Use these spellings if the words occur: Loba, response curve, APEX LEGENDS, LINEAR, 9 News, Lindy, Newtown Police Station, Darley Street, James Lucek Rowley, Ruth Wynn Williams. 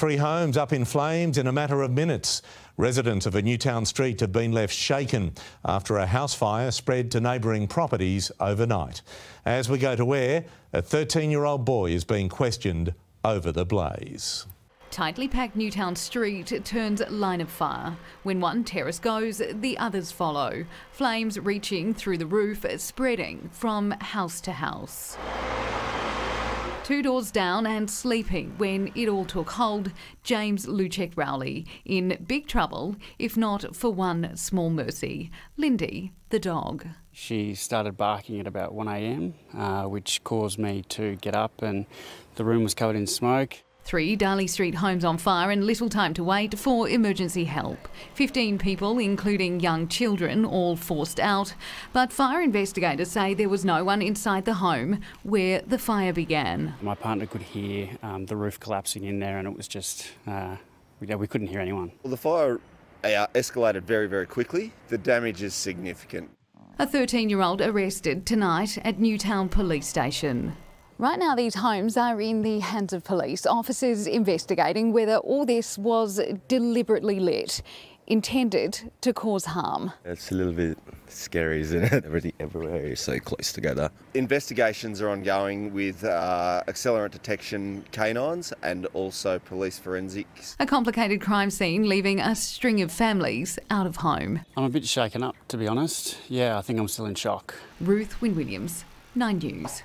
Three homes up in flames in a matter of minutes. Residents of a Newtown street have been left shaken after a house fire spread to neighbouring properties overnight. As we go to where, a 13-year-old boy is being questioned over the blaze. Tightly packed Newtown Street turns line of fire. When one terrace goes, the others follow. Flames reaching through the roof, spreading from house to house. Two doors down and sleeping when it all took hold, James Lucek Rowley, in big trouble, if not for one small mercy, Lindy, the dog. She started barking at about 1 a.m, which caused me to get up, and the room was covered in smoke. Three Darley Street homes on fire and little time to wait for emergency help. 15 people, including young children, all forced out. But fire investigators say there was no one inside the home where the fire began. My partner could hear the roof collapsing in there, and it was just, we couldn't hear anyone. Well, the fire escalated very, very quickly. The damage is significant. A 13-year-old arrested tonight at Newtown Police Station. Right now, these homes are in the hands of police, officers investigating whether all this was deliberately lit, intended to cause harm. It's a little bit scary, isn't it? Everything everywhere is so close together. Investigations are ongoing with accelerant detection canines and also police forensics. A complicated crime scene leaving a string of families out of home. I'm a bit shaken up, to be honest. Yeah, I think I'm still in shock. Ruth Wynn Williams, 9 News.